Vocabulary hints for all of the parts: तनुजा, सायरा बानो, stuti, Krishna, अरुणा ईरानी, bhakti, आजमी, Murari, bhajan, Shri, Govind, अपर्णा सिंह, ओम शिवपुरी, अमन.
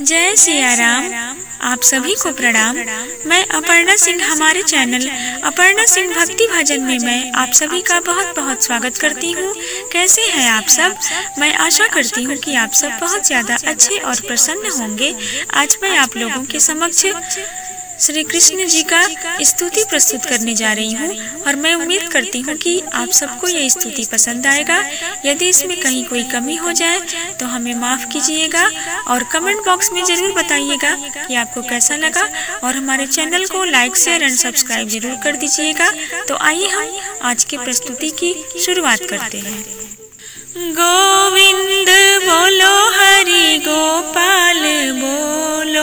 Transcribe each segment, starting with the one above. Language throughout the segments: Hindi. जय सिया राम। आप सभी को प्रणाम। मैं अपर्णा सिंह हमारे चैनल अपर्णा सिंह भक्ति भजन में मैं आप सभी का बहुत बहुत स्वागत करती हूँ। कैसे हैं आप सब? मैं आशा करती हूँ कि आप सब बहुत ज़्यादा अच्छे और प्रसन्न होंगे। आज मैं आप लोगों के समक्ष श्री कृष्ण जी का स्तुति प्रस्तुत करने जा रही हूँ और मैं उम्मीद करती हूँ कि आप सबको यह स्तुति पसंद आएगा। यदि इसमें कहीं कोई कमी हो जाए तो हमें माफ़ कीजिएगा और कमेंट बॉक्स में ज़रूर बताइएगा कि आपको कैसा लगा और हमारे चैनल को लाइक शेयर एंड सब्सक्राइब जरूर कर दीजिएगा। तो आइए हम आज की प्रस्तुति की शुरुआत करते हैं। गोविंद बोलो हरि गोपाल बोलो,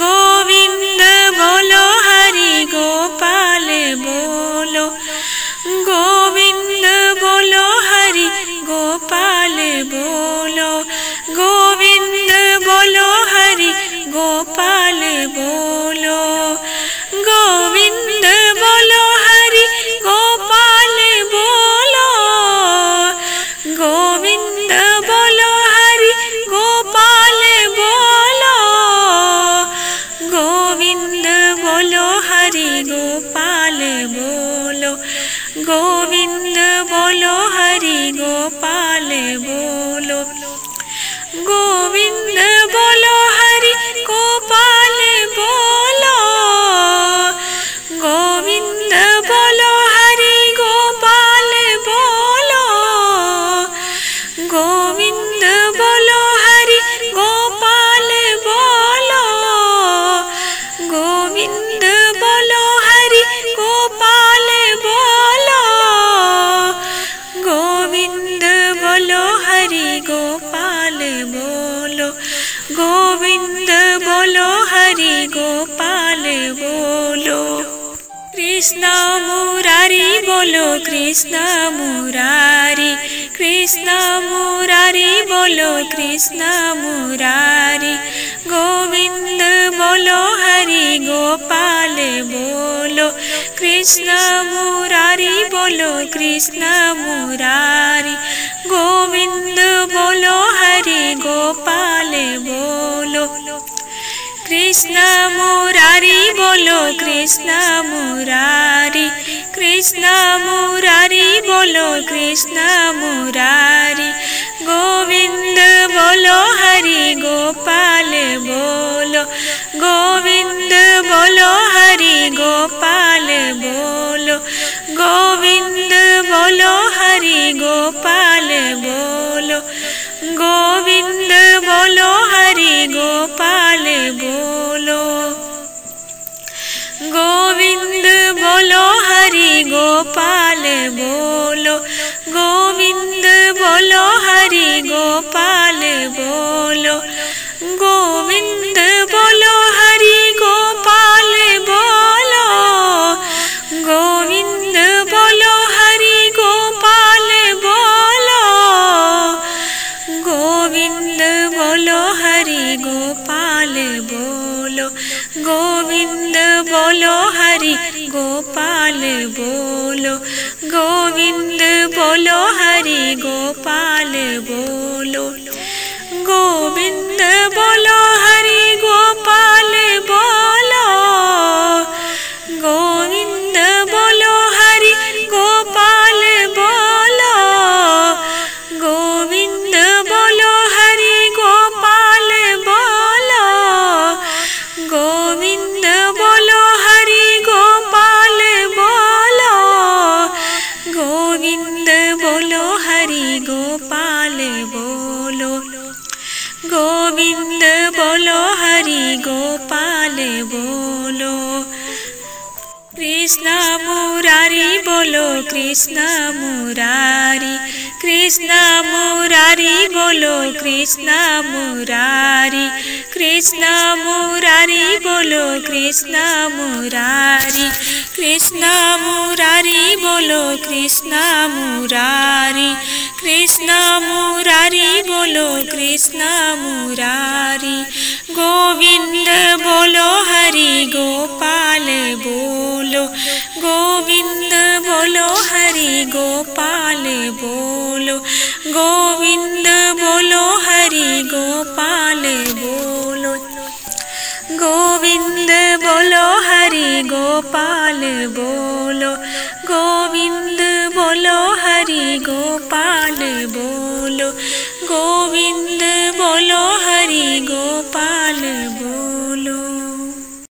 गोविंद बोलो हरि गोपाल बोलो, गोविंद बोलो हरि गोपाल बोलो, गोविंद बोलो हरि गोपाल बोलो, गोविंद बोलो हरि गोपाल बोलो, गोविंद बोलो हरि गोपाल बोलो, गोविंद बोलो हरि गोपाल बोलो, गोविंद बोलो हरि गोपाल बोलो, गोविंद बोलो हरि गोपाल बोलो, गोविंद बोलो हरि गोपाल बोलो, गोविंद बोलो हरि गोपाल बोलो, गोविंद बोलो हरि गोपाल बोलो, गोविंद बोलो हरि गोपाल बोलो, गोविंद बोलो हरि गोपाल बोलो, कृष्ण मुरारी बोलो कृष्ण मुरारी बोलो कृष्ण मुरारी, गोविंद बोलो हरि गोपाल बोलो, कृष्ण मुरारी बोलो कृष्ण मुरारी, गोविंद बोलो हरि गोपाल बोलो, कृष्ण मुरारी बोलो कृष्ण मुरारी, गोविंद बोलो हरि गोपाल बोलो, गोविंद बोलो हरि गोपाल बोलो, गोविंद बोलो हरि गोपाल बोलो, गोविंद बोलो हरि गोपाल बोलो, गोविंद बोलो हरि गोपाल बोलो, गोविंद बोलो हरि गोपाल बोलो, गोविंद बोलो हरि गोपाल बोलो, गोविंद बोलो हरि गोपाल बोलो, गोविंद बोलो हरि गोपाल बोलो, गोविंद बोलो हरि गोपाल बोलो, गोविंद बोलो हरि गोपाल बोलो, गोविंद बोलो हरि गोपाल बोलो, गोविंद बोलो हरि गोपाल बोलो, गोविंद बोलो हरि गोपाल बोलो, गोविंद बोलो हरि गोपाल बोलो, गोविंद बोलो हरि गोपाल बोलो, गोविंद बोलो हरि गोपाल बोलो, कृष्ण मुरारी बोलो कृष्ण मुरारी बोलो कृष्ण मुरारी बोलो कृष्ण मुरारी बोलो कृष्ण मुरारी, गोविंद बोलो हरि गोपाल बोलो, गोविंद बोलो हरि गोपाल बोलो, गोविंद बोलो हरि गोपाल बोलो, बोलो हरि गोपाल बोलो, गोविंद बोलो हरि गोपाल बोलो, गोविंद